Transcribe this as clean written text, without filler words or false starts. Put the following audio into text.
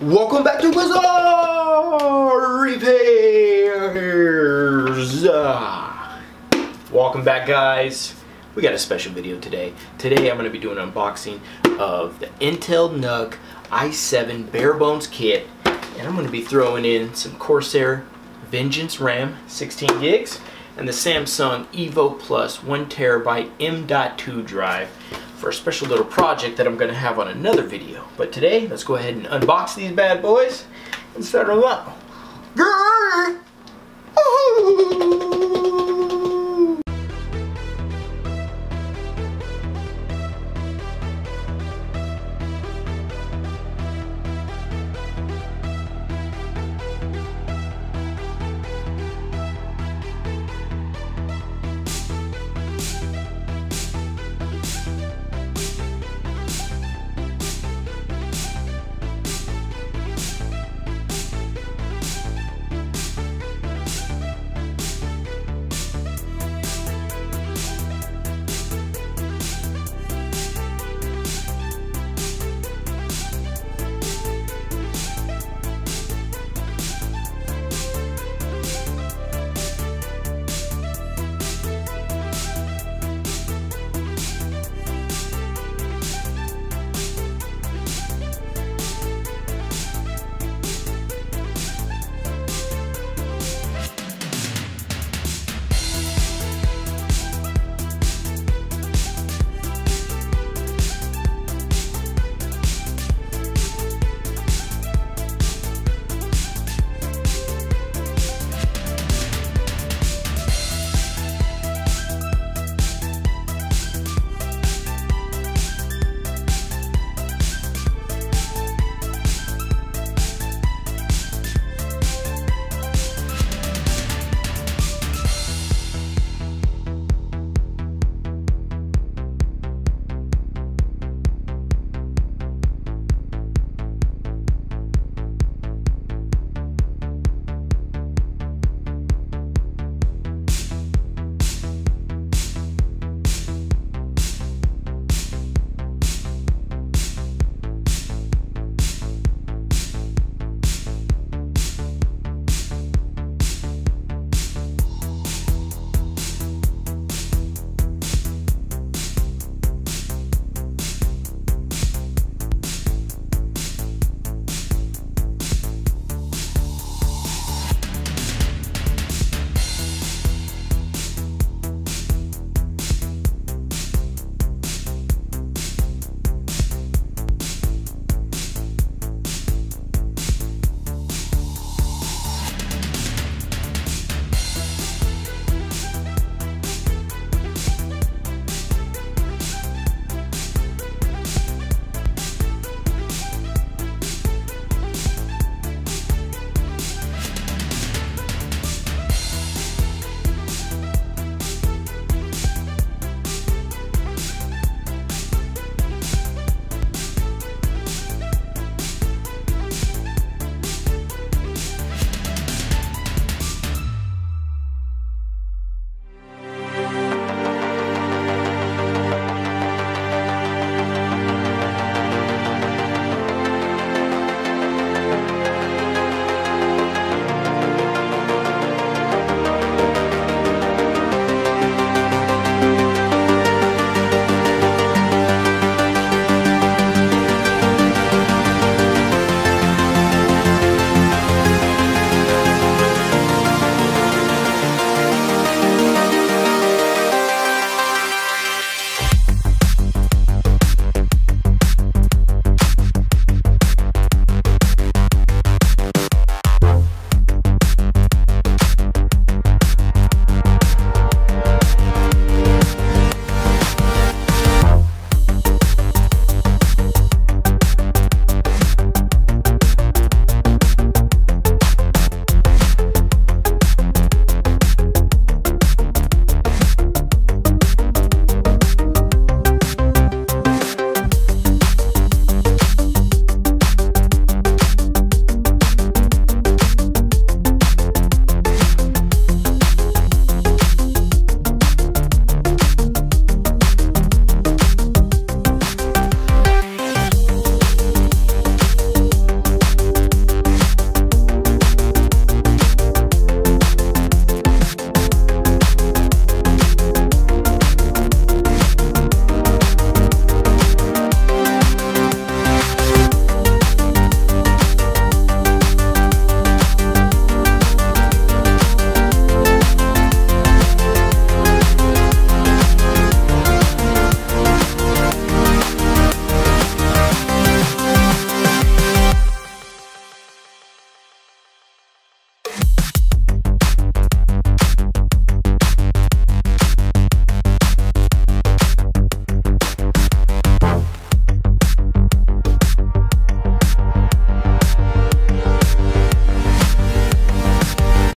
Welcome back to Bazzar Repairs! Welcome back, guys. We got a special video today. Today I'm going to be doing an unboxing of the Intel NUC i7 bare bones kit, and I'm going to be throwing in some Corsair Vengeance RAM 16 gigs and the Samsung Evo Plus 1TB M.2 drive for a special little project that I'm going to have on another video. But today, let's go ahead and unbox these bad boys and start them up.